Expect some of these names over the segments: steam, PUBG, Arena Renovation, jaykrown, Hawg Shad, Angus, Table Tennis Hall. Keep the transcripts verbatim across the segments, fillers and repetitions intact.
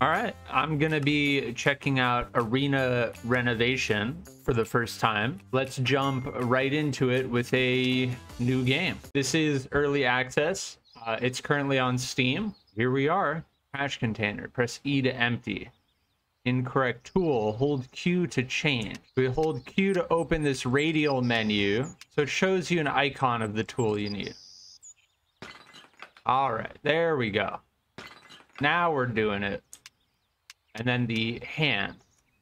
All right, I'm gonna be checking out Arena Renovation for the first time. Let's jump right into it with a new game. This is early access. Uh, it's currently on Steam. Here we are. Trash container. Press E to empty. Incorrect tool. Hold Q to change. We hold Q to open this radial menu. So it shows you an icon of the tool you need. All right, there we go. Now we're doing it. And then the hand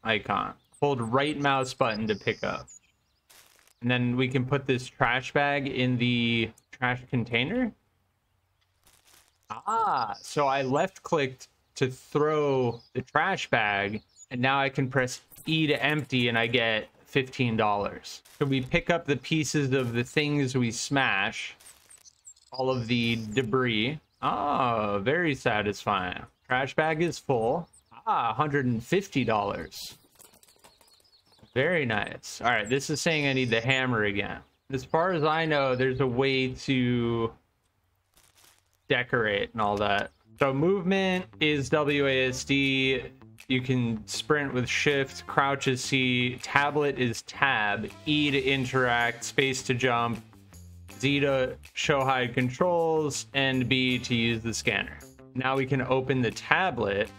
icon. Hold right mouse button to pick up. And then we can put this trash bag in the trash container. Ah, so I left clicked to throw the trash bag, and now I can press E to empty and I get fifteen dollars. So we pick up the pieces of the things we smash, all of the debris. Oh, very satisfying. Trash bag is full. Ah, one hundred fifty dollars. Very nice. All right, this is saying I need the hammer again. As far as I know, there's a way to decorate and all that. So movement is W A S D. You can sprint with shift, crouch is C, tablet is tab, E to interact, space to jump, Z to show hide controls, and B to use the scanner. Now we can open the tablet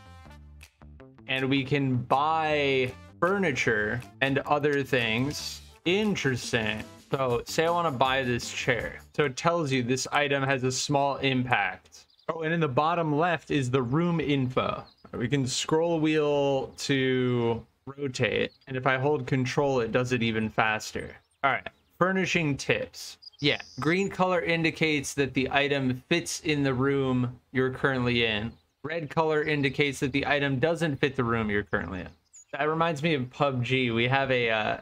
and we can buy furniture and other things. Interesting. So say I want to buy this chair. So it tells you this item has a small impact. Oh, and in the bottom left is the room info. We can scroll wheel to rotate. And if I hold control, it does it even faster. All right, furnishing tips. Yeah, green color indicates that the item fits in the room you're currently in. Red color indicates that the item doesn't fit the room you're currently in. That reminds me of P U B G. We have a uh,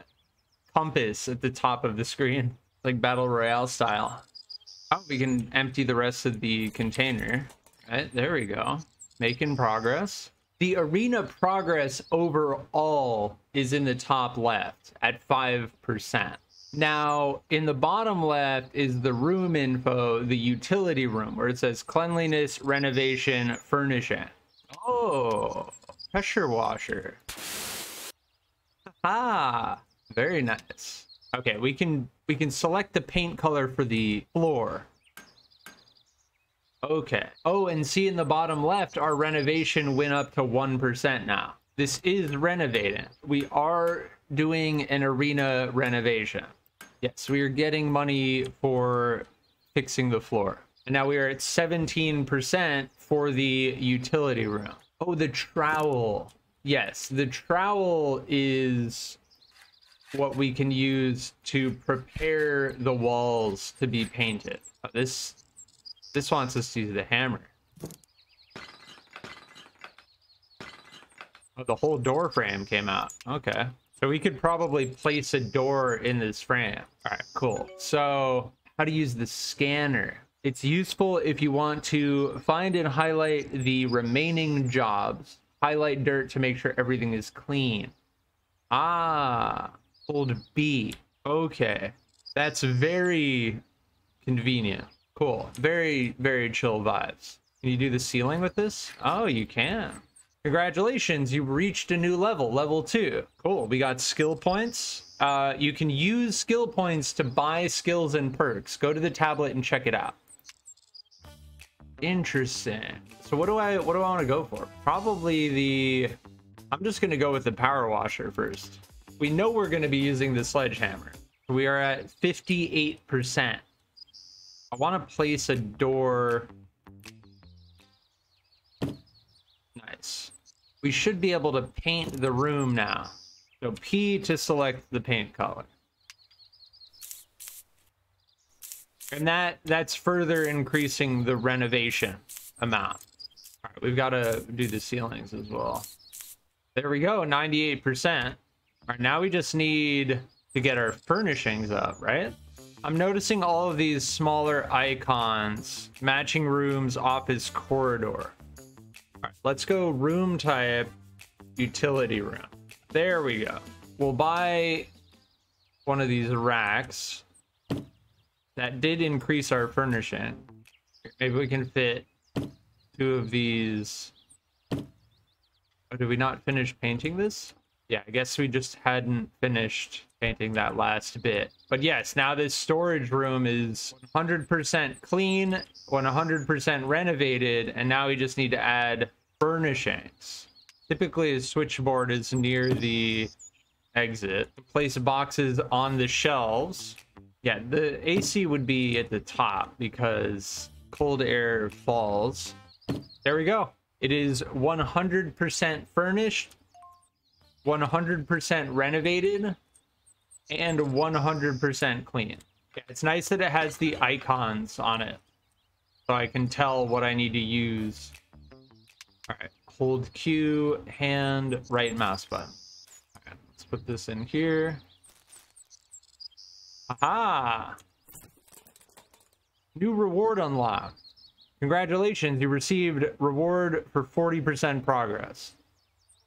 compass at the top of the screen, like Battle Royale style. Oh, we can empty the rest of the container. All right, there we go. Making progress. The arena progress overall is in the top left at five percent. Now, in the bottom left is the room info, the utility room, where it says cleanliness, renovation, furnishing. Oh, pressure washer. Ah, very nice. Okay, we can we can select the paint color for the floor. Okay. Oh, and see in the bottom left, our renovation went up to one percent now. This is renovating. We are doing an arena renovation. Yes, we are getting money for fixing the floor. And now we are at seventeen percent for the utility room. Oh, the trowel. Yes, the trowel is what we can use to prepare the walls to be painted. Oh, this this wants us to use the hammer. Oh, the whole door frame came out. Okay, so we could probably place a door in this frame. All right, cool. So how to use the scanner. It's useful if you want to find and highlight the remaining jobs, highlight dirt to make sure everything is clean. Ah, hold B. Okay, that's very convenient. Cool. Very, very chill vibes. Can you do the ceiling with this? Oh, you can. Congratulations, you reached a new level, level two. Cool, we got skill points. Uh, you can use skill points to buy skills and perks. Go to the tablet and check it out. Interesting. So what do I what do I want to go for? Probably the... I'm just going to go with the power washer first. We know we're going to be using the sledgehammer. We are at fifty-eight percent. I want to place a door. Nice. We should be able to paint the room now. So P to select the paint color. And that that's further increasing the renovation amount. All right, we've got to do the ceilings as well. There we go, ninety-eight percent. All right, now we just need to get our furnishings up, right? I'm noticing all of these smaller icons, matching rooms, office, corridor. All right, let's go room type, utility room. There we go. We'll buy one of these racks. That did increase our furnishing. Maybe we can fit two of these Oh, did we not finish painting this? Yeah, I guess we just hadn't finished painting that last bit. But yes, now this storage room is one hundred percent clean, one hundred percent renovated, and now we just need to add furnishings. Typically, a switchboard is near the exit. Place boxes on the shelves. Yeah, the A C would be at the top because cold air falls. There we go. It is one hundred percent furnished, one hundred percent renovated, and one hundred percent clean. It's nice that it has the icons on it, so I can tell what I need to use. All right, hold Q, hand, right mouse button. All right, let's put this in here. Aha! New reward unlocked. Congratulations, you received reward for forty percent progress.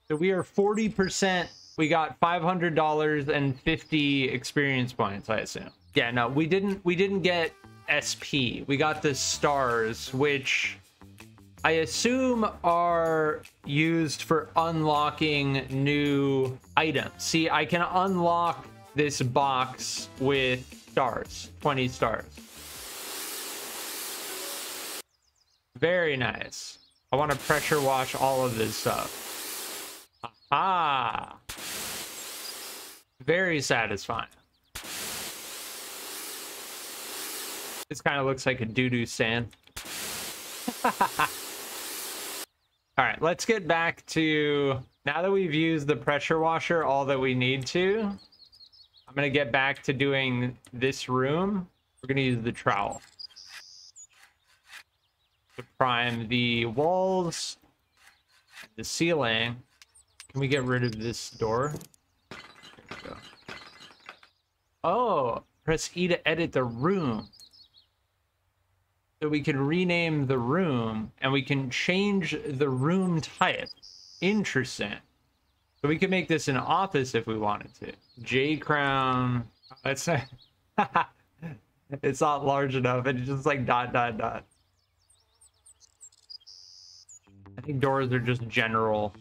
So we are forty percent. We got five hundred dollars and fifty experience points, I assume. Yeah, no, we didn't we didn't get S P. We got the stars, which I assume are used for unlocking new items. See, I can unlock this box with stars, twenty stars. Very nice. I want to pressure wash all of this stuff. Ah, very satisfying. This kind of looks like a doo-doo sand. All right, let's get back to, now that we've used the pressure washer all that we need to, I'm going to get back to doing this room. We're going to use the trowel to prime the walls, the ceiling. Can we get rid of this door? There we go. Oh, press E to edit the room. So we can rename the room and we can change the room type. Interesting. So we can make this an office if we wanted to. Jaykrown. That's not, it's not large enough. It's just like dot, dot, dot. I think doors are just general.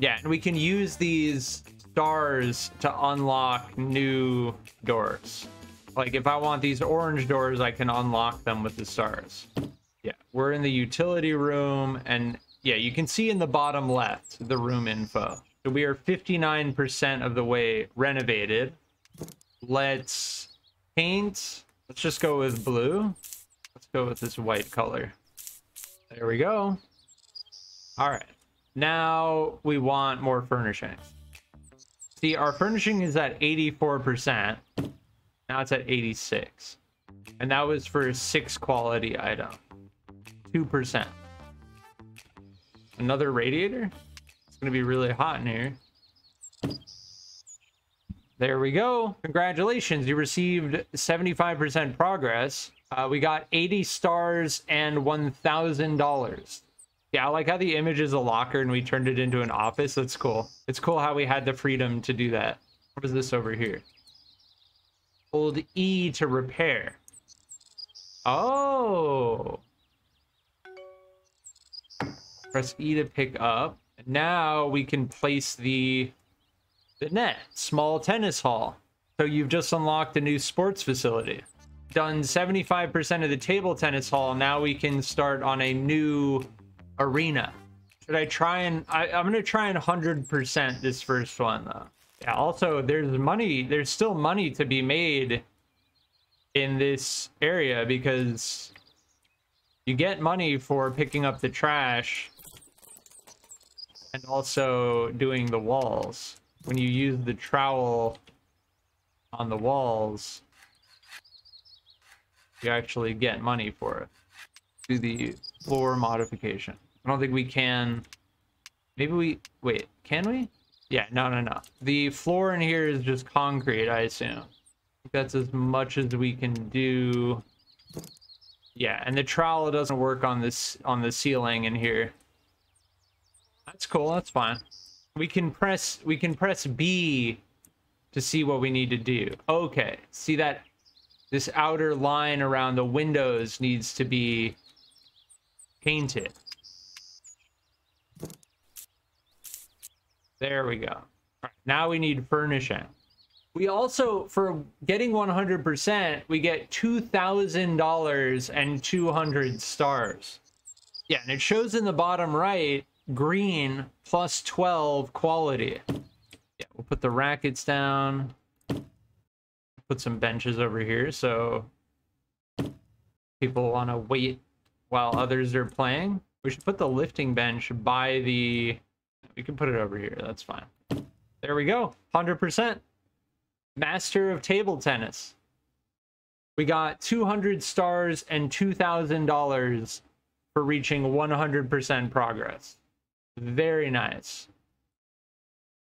Yeah, and we can use these stars to unlock new doors. Like if I want these orange doors, I can unlock them with the stars. Yeah, we're in the utility room, and yeah, you can see in the bottom left the room info. So we are fifty-nine percent of the way renovated. Let's paint. Let's just go with blue. Let's go with this white color. There we go. All right, now we want more furnishing. See, our furnishing is at eighty-four percent. Now it's at eighty-six. And that was for a six quality item. two percent. Another radiator? It's going to be really hot in here. There we go. Congratulations, you received seventy-five percent progress. Uh, we got eighty stars and one thousand dollars. Yeah, I like how the image is a locker and we turned it into an office. That's cool. It's cool how we had the freedom to do that. What is this over here? Hold E to repair. Oh. Press E to pick up. And now we can place the, the net. Small tennis hall. So you've just unlocked a new sports facility. Done seventy-five percent of the table tennis hall. Now we can start on a new arena. Should I try and I, I'm gonna try and one hundred percent this first one though. Yeah, also there's money, there's still money to be made in this area because you get money for picking up the trash and also doing the walls. When you use the trowel on the walls, you actually get money for it. Do the floor modification. I don't think we can. Maybe we wait, can we? Yeah, no, no, no. The floor in here is just concrete, I assume. That's as much as we can do. Yeah, and the trowel doesn't work on this on the ceiling in here. That's cool, that's fine. We can press we can press B to see what we need to do. Okay. See that this outer line around the windows needs to be painted. There we go. All right, now we need furnishing. We also, for getting one hundred percent, we get two thousand dollars and two hundred stars. Yeah, and it shows in the bottom right, green plus twelve quality. Yeah, we'll put the rackets down. Put some benches over here so people want to wait while others are playing. We should put the lifting bench by the... We can put it over here. That's fine. There we go. one hundred percent. Master of table tennis. We got two hundred stars and two thousand dollars for reaching one hundred percent progress. Very nice.